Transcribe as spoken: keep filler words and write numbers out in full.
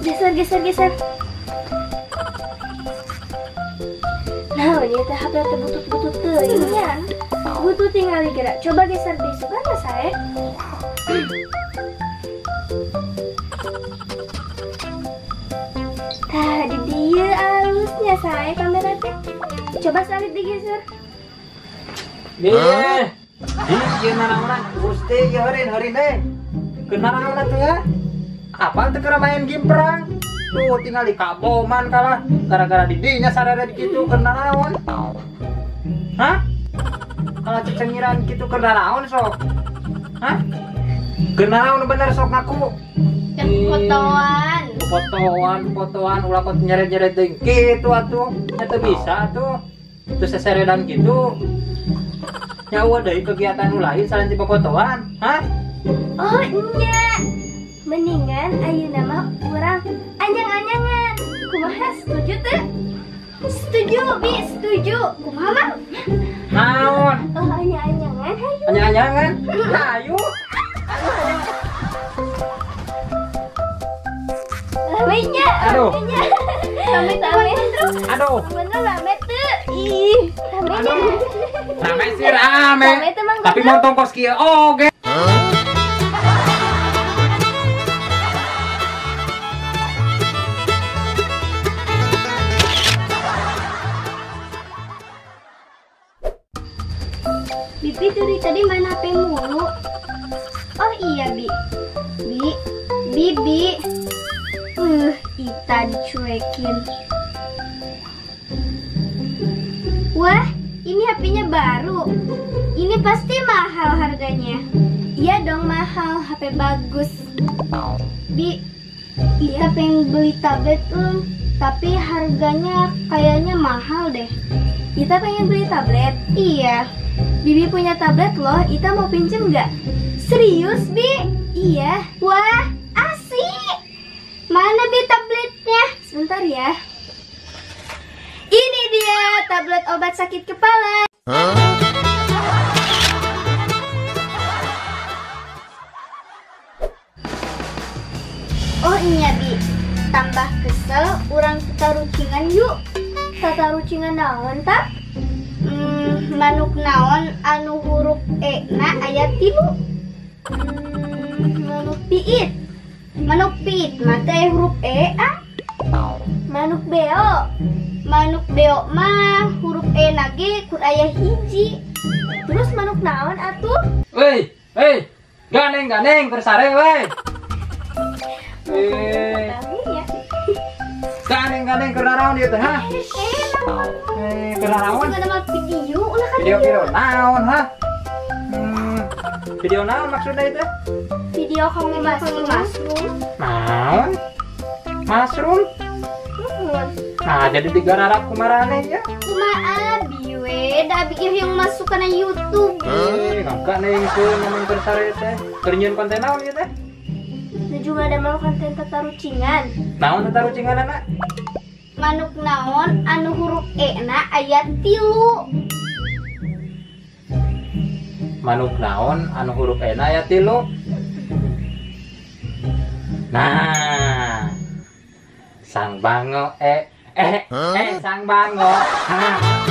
Geser, geser, geser. Nah, ini teh hp teh butut-butut teuing nya. Butut tinggal gerak. Coba geser tisu kan saya. Tah, di dia alusnya saya kamera teh. Coba salib digeser. Nih. Ieu nanaonan Gusti ieu heureun-heureun deui. Kenanaonan tuh ya? Apal teu keur main game perang? Tuh tinggal di kaboman kalah gara-gara didinya sadara dikitu kena naon. Hah? Kalau cecengiran kitu kena naon sok? Hah? Kena naon bener sok ngaku. Fotoan. Fotoan, fotoan ulah kot nyeret-nyeret deui kitu atuh. Eta bisa atuh. Teu seseredan kitu. Nyawa dari kegiatan lain selain tipe fotoan, hah? Oh iya, mendingan ayo nama orang anjang-anjangan. Kumaha setuju tuh? Setuju, bi setuju. Kumaha mah? Naon? Oh anjang-anjangan, ayo. Anjang-anjangan, ayo. Ramainya, ramainya, ramai ramai terus. Aduh. Bener ramai tuh, ih, ramainya. Rame sih rame, rame tapi mau tongkos kia oge. Bibi dari tadi main H P mulu. Oh iya Bi, Bi, Bibi, uh, Ita dicuekin. Wah. Ini H P-nya baru. Ini pasti mahal harganya. Iya dong mahal, H P bagus. Bi, Iya pengen beli tablet um, tapi harganya kayaknya mahal deh. Kita pengen beli tablet. Iya. Bibi punya tablet loh, Ita mau pinjem nggak? Serius Bi? Iya. Wah, asik. Mana Bi tabletnya? Sebentar ya. Ini dia tablet obat sakit kepala. Huh? Oh iya Bi, tambah kesel urang kita rucingan yuk. Tata rucingan naon tak? Hmm, manuk naon anu huruf E na aya tilu. Hmm, manuk piit. Manuk piit mah teh huruf E ah. Manuk beo. Manuk beok mah huruf E nage kur aya hiji. Terus manuk naon atuh? Woi, hei, ganeng-ganeng bersare woi. Eh. Ganeng-ganeng keur naon ieu teh ha? Eh, keur naon? Video ulah kan. Video-video naon ha? Hmm. Video naon maksudna itu? Video kamu masuk masuk. Naon? Masrum? Nah, jadi tiga narap kumarane ya. Kumaha Abi we, da Abi yang masuk kana YouTube. Eh, enggak neng seueun mun tersare teh. Keur nyieun konten naon ieu teh? Tujuh ada mau konten tatarucingan. Naon tatarucinganna? Manuk naon anu huruf E na aya tilu. Manuk naon anu huruf E na aya tilu. Nah. Sang Bango eh Eh, eh, sang Bango.